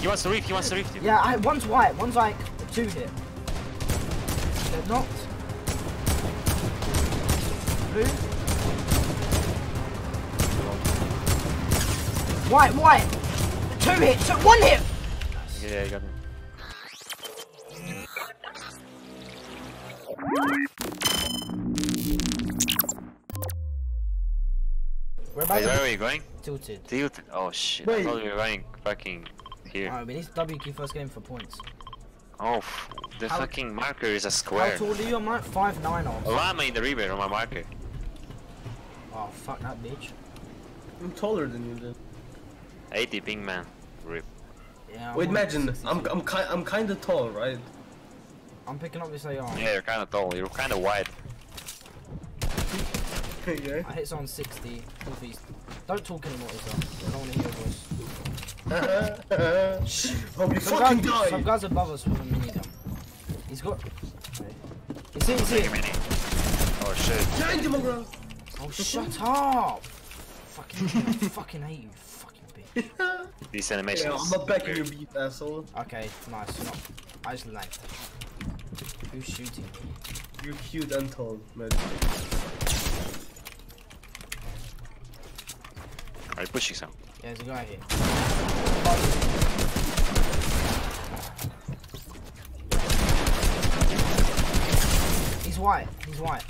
He wants to reef, he wants to reef. Yeah, one's white, one's like two here. They're not. Blue. White, white. Two hit, one hit. Yeah, you got me. Where are we going? Tilted. Tilted. Oh shit! Wait. I thought we were going fucking here. Alright, we need to W key first game for points. Oh, the fucking marker is a square. How tall are you? I'm like 5'9". A llama in the river on my marker. Oh fuck that bitch! I'm taller than you, dude. 80 ping man. Rip. Yeah. Wait, imagine I'm kind of tall, right? I'm picking up this AR. Yeah, you're kind of tall. You're kind of wide. Yeah. I hit someone 60, northeast. Don't talk anymore, Isa. I don't want to hear your voice. Shh. Oh, we fucking died. Some guys above us with a mini gun. He's got. He's in, Oh shit. Behind you, Mongraal. Oh, shut up. Fucking, fucking hate you, fucking bitch. These animations. Yeah, I'm not backing your beat, asshole. Okay, nice. No. I just lagged. Who's shooting me? You're cute and tall, man. Are you pushing some? Yeah, there's a guy here. He's white. He's white.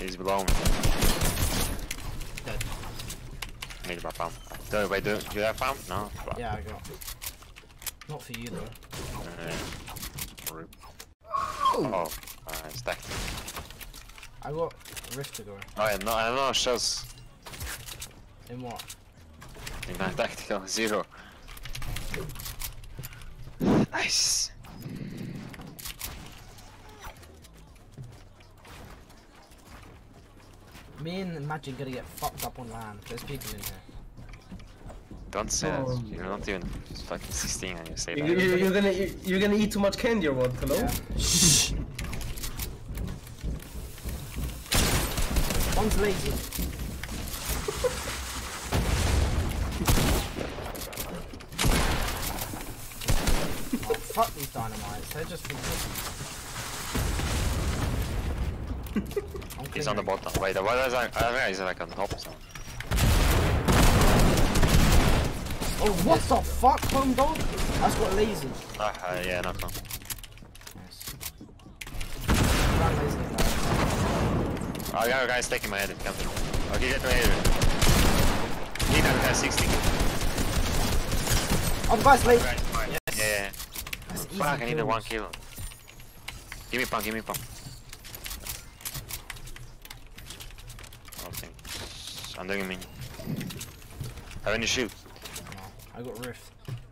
He's blown. Dead. Made my pump. Don't wait. Do you have pump? No. Yeah, I got. Not for you though. Oh, I'm stacked. I got rift to go. Oh yeah, no, I don't know shells. In what? In my tactical, 0. Nice. Me and Magic gonna get fucked up on land. There's people in here. Don't say that. You're not even fucking 16 and you say that. You're gonna eat too much candy or what? Hello? Yeah. Shh. One's lazy. Oh, fuck these dynamites, they're just ridiculous. He's on the bottom. Wait, the one is like, I think he's like on top or something. Oh, what the fuck, home dog? That's got lazy. Yeah, no problem. Oh, yeah, guy's taking my edit. Come to me. Okay, get my edit. He has 60. Oh, the guy's late. Yes. Yeah. That's easy. Fuck, I need a 1 kill. Give me pump, I don't think. I'm doing a mini. How many shoot? No, I got rift.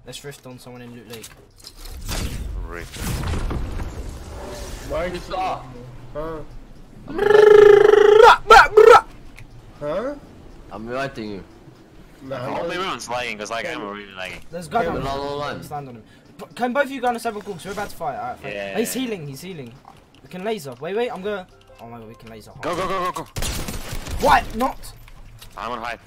Let's rift on someone in Loot Lake. Rift. Why are you stop? Huh? I'm inviting you. No, only everyone's lagging because like I'm really lagging. There's guys on him. Stand on him. But can both of you go on a separate call because we're about to fight. Alright, fine. Yeah. He's healing. We can laser. Wait. I'm gonna. Oh my god, we can laser. Go. Why not? I'm on hype.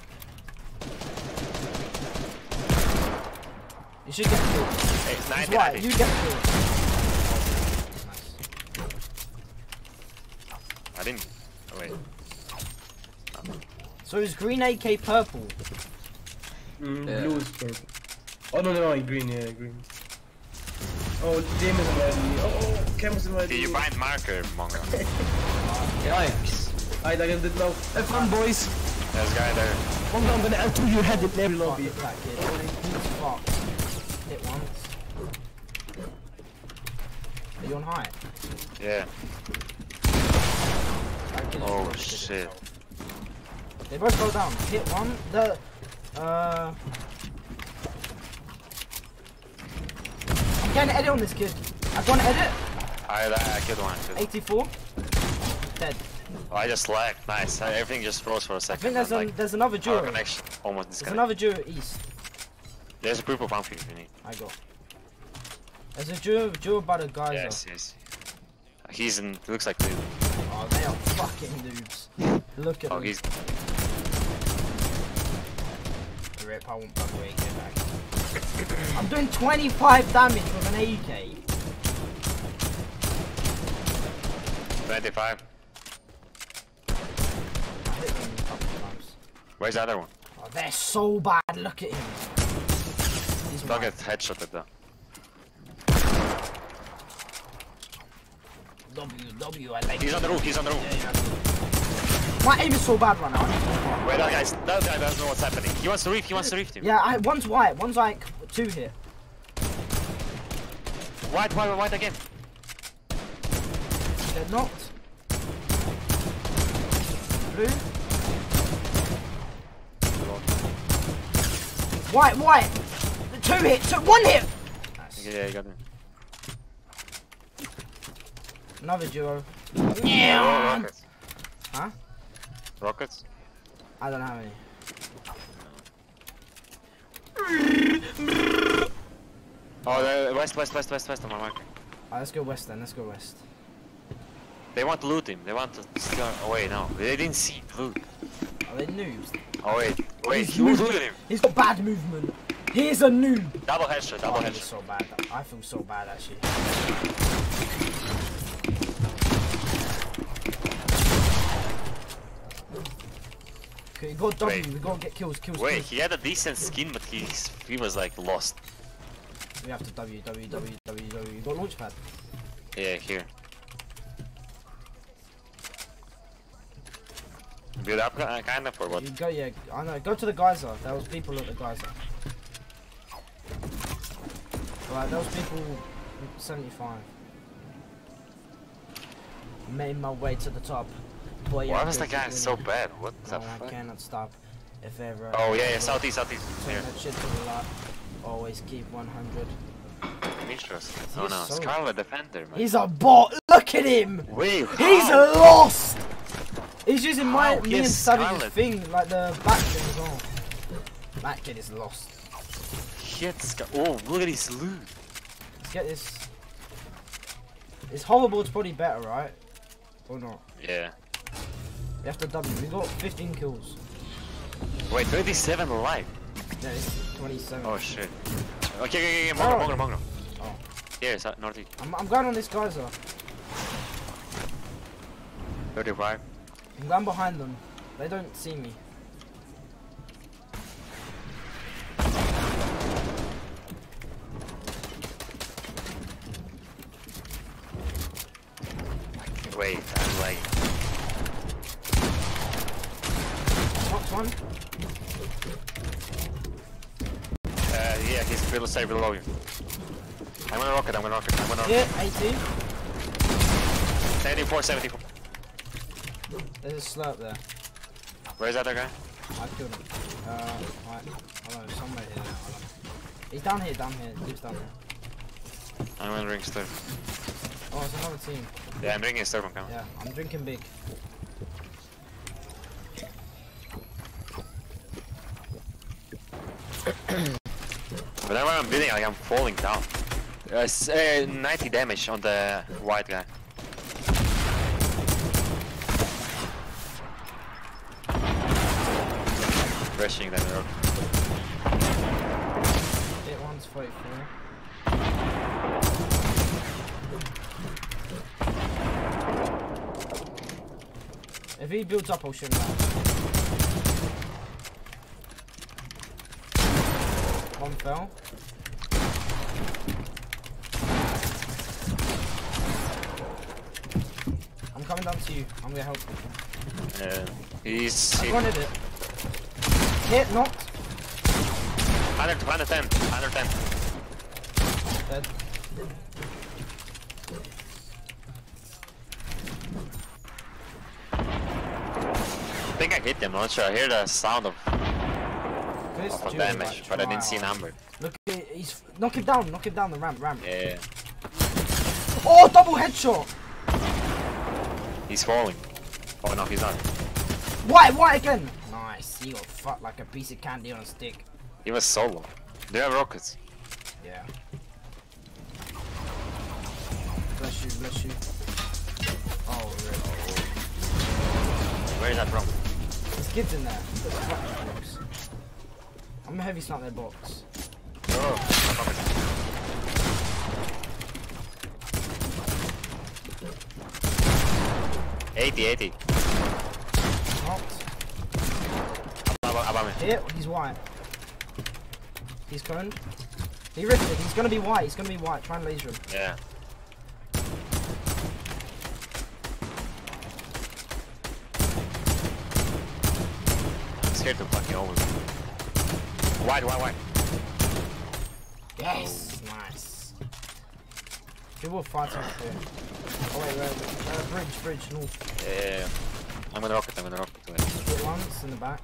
You should get killed. Hey, why? You get killed. I didn't. Oh, wait. So is green AK purple? Yeah. Blue is purple. Oh no, green, yeah, green. Oh, James is ready. Oh, Cam's ready. Did you find marker, Mongo? Yikes. Alright, I did now. Have fun, boys. There's a guy there. Mongo, I'm gonna L2 your head in every lobby. Hit once. Are you on high? Yeah. Oh shit. They both go down. Hit one. The I'm getting an edit on this kid. I've got an edit. I killed one. 84. Dead. Oh, I just lagged. Nice. Everything just froze for a second. I think there's another duo. Almost disconnected. There's another duo east. There's a purple pump if you need. I got. There's a duo by the guys. Yes. He's in. Looks like. They are fucking noobs. Look at them. He's... grip, I want bugger AK back. I'm doing 25 damage with an AK. 25. I hit them a couple times. Where's the other one? Oh, they're so bad, look at him. He's bugger's headshot at that. W, I like. He's on the roof, he's on the roof. Yeah, yeah. My aim is so bad right now. Wait, that guy doesn't know what's happening. He wants to reef, him. Yeah, one's white, one's like two here. White again. They're not. Blue. White. Two hit, one hit. Nice. Yeah, you got him. Another duo. Yeah. Rockets. Huh? Rockets? I don't have any. Oh, west on my marker. Alright, let's go west then, They want to loot him, they want to scare away now. They didn't see loot. Are they noobs? Oh wait, who's looting him? He's got bad movement. He's a noob. Double headshot, double headshot. That was so bad. I feel so bad actually. We got W, we gotta get kills. Wait, he had a decent skin, but he was like lost. We have to W. You got launchpad? Yeah, here. Build up kind of, or what? You go, yeah, I know. Go to the geyser. There was people at the geyser. Right, there was people 75. Made my way to the top. Boy, why was the guy so bad? What the fuck? I cannot stop if ever. Oh yeah, southeast. Turn that shit to the lot. Always keep 100. Interesting. Oh no, so Scarlet Defender, man. He's a bot. Look at him. Wait, he's lost. He's using my me and Savage's thing, like the back thing as well. That kid is lost. Shit, oh look at his loot. Let's get this. It's horrible. It's probably better, right? Or not? Yeah. We have to W, we got 15 kills. Wait, 37 alive? No, it's 27. Oh shit. Okay, Mongraal. Oh. Yeah, it's northeast. I'm going on this geyser. 35. I'm going behind them. They don't see me. Wait, I'm like... one. Yeah, he's still safe below you. I'm gonna rocket. Yeah, 80. 74. There's a slurp there. Where's that other guy? I killed him. Right. I don't know, somewhere here. He's down here. He's down here. I'm gonna drink stir. Oh, it's another team. Yeah, I'm drinking stir from camera. Yeah, I'm drinking big. Whenever I'm building, like, I'm falling down. 90 damage on the white guy. Rushing that road. Hit one's 44. If he builds up, I'll shoot him out. One fell. I'm coming down to you. I'm gonna help you. Yeah. He's. I wanted it. Hit, knocked. 110. Dead. I think I hit them. I'm not sure. I hear the sound of. For damage, but I didn't see number. Look, he's knock him down the ramp. Yeah. Oh, double headshot. He's falling. Oh no, he's not. White again. Nice. He got fucked like a piece of candy on a stick. He was solo. They have rockets. Yeah. Bless you. Oh, really? Where is that from? There's kids in there. I'm I'm heavy sniping their box. Oh, 80. Above me. Yeah, he's white. He's coned. He ripped it. He's gonna be white. He's gonna be white. Try and laser him. Yeah. I'm scared to fucking over. Wide. Yes, nice. People are fighting up there. Oh wait, bridge, north. Yeah. I'm gonna rocket away. Hit once in the back.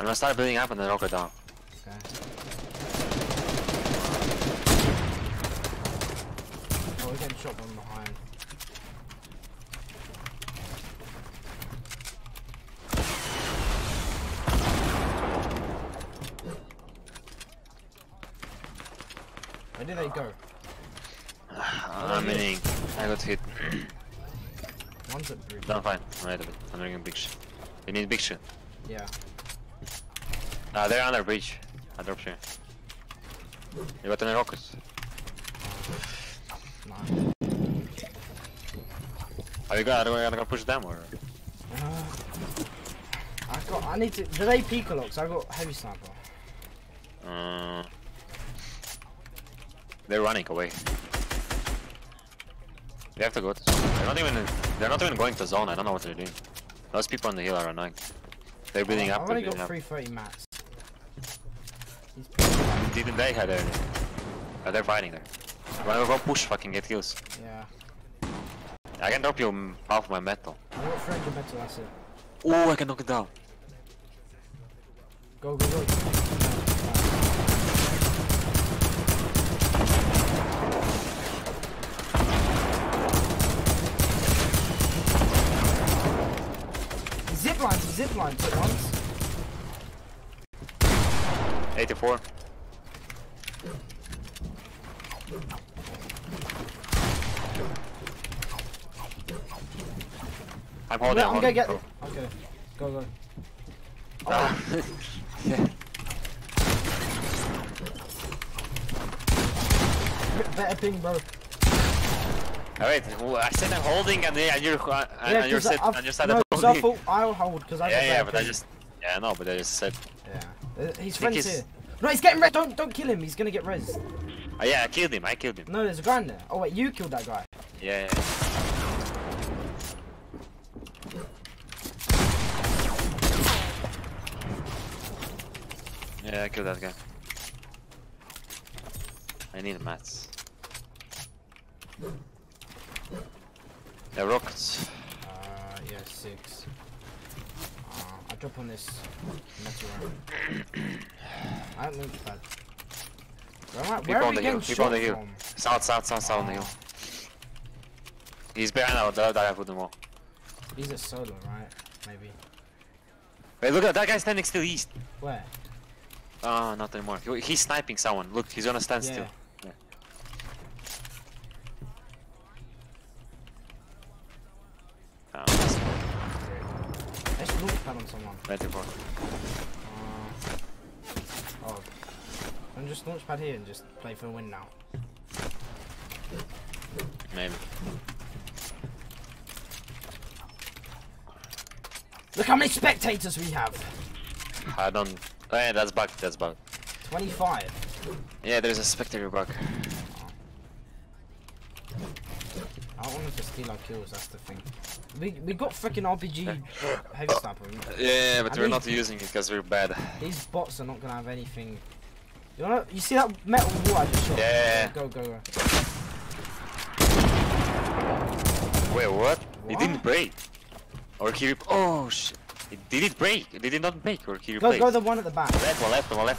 I'm gonna start building up and then rocket down. Okay. Oh, we're getting shot from behind. Where did they go? I'm hitting. I got hit. One's at bridge. Done fine. I'm right of it. I'm doing a big shit. We need big shit. Yeah. They're on their bridge. I dropped you. You got any rockets? Nah. Are we gonna push them or? I need to. Do they peek a lot? I got heavy sniper. They're running away. They have to go. They're not even going to zone. I don't know what they're doing. Those people on the hill are annoying. They're building up. I've only got 330 max. Didn't they have their... Oh, they're fighting there. Whenever go push, fucking get kills. Yeah. I can drop you half my metal. I got 300 metal, that's it. Oh, I can knock it down. Go. Zipline, put once. 84. I'm holding. No, I'm gonna get. Okay, go. Nah. Yeah. Better ping, bro. Alright, I said I'm holding and you're and no, I'll hold because I. Yeah, but I just. Yeah, no, but I just said. Yeah, his friend's here. No, he's getting res. Don't kill him. He's gonna get res. Oh, yeah, I killed him. No, there's a guy in there. Oh wait, you killed that guy. Yeah. Yeah, I killed that guy. I need mats. Yeah, rockets. Yeah, 6. I drop on this metal round. I don't look bad. Where are we getting shot from? Keep on the hill. South on the hill. He's behind our other guy. I put them all. He's a solo, right? Maybe. Wait, look at that guy standing still east. Where? Oh, not anymore. He's sniping someone. Look, he's gonna stand still. Yeah. I just looked on someone. 24. Oh. I'm just launchpad here and just play for the win now. Maybe. Look how many spectators we have! I don't... Oh yeah, that's bug. 25. Yeah, there's a spectator bug. I don't want them to steal our kills, that's the thing. We got freaking RPG heavy sniper. Yeah, but we're not using it because we're bad. These bots are not gonna have anything. You see that metal wall I just shot? Yeah. Go. Wait, what? It didn't break. Or keep. Oh shit. Did it break? Did it not break? Or can you replace? Go the one at the back. Left one.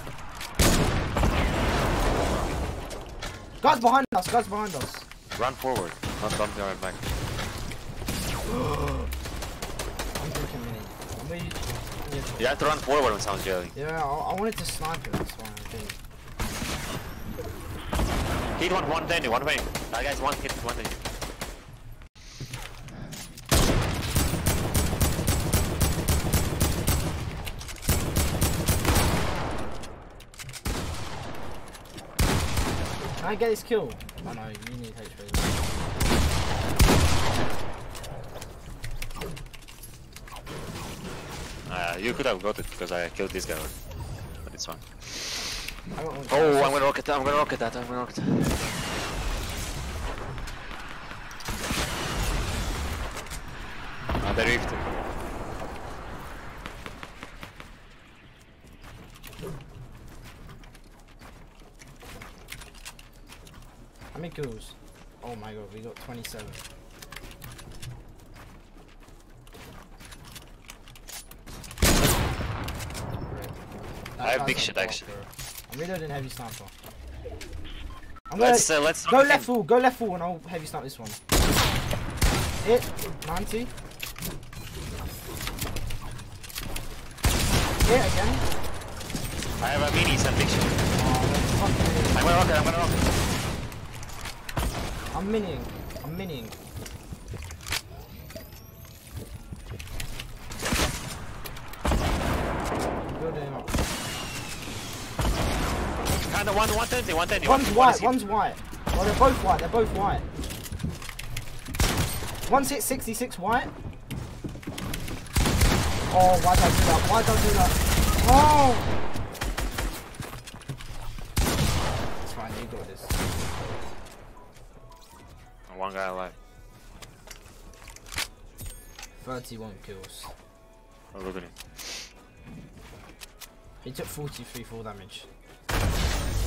Guys behind us. Run forward. Not dump the right back. I'm freaking in. You have to run forward when someone's yelling. Yeah, I wanted to snipe it. That's why I think. Hit one, 120, 120. That guy's one hit, 120. Can I get this kill? Oh no, you need HP. You could have got it because I killed this guy. But it's fine. Oh, I'm gonna rocket that, Another rift. How many kills? Oh my god, we got 27. I have big shit actually. I'm reloading heavy sniper. Let's go left full, and I'll heavy snipe this one. Hit 90. Hit again. I have a mini, some big shit. Oh, I'm gonna rocket, I'm miniing, Building him up. Kinda one, 130, 130. One's white. Well, they're both white, One's hit 66 white. Oh, why'd I do that? Oh! It's fine, you got this. One guy alive. 31 kills. Oh, look at him. He took 43 full damage.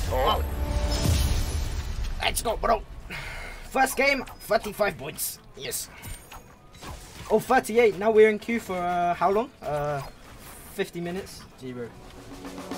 Oh. Let's go, bro. First game, 35 points. Yes. Oh, 38. Now we're in queue for how long? 50 minutes. Gee, bro.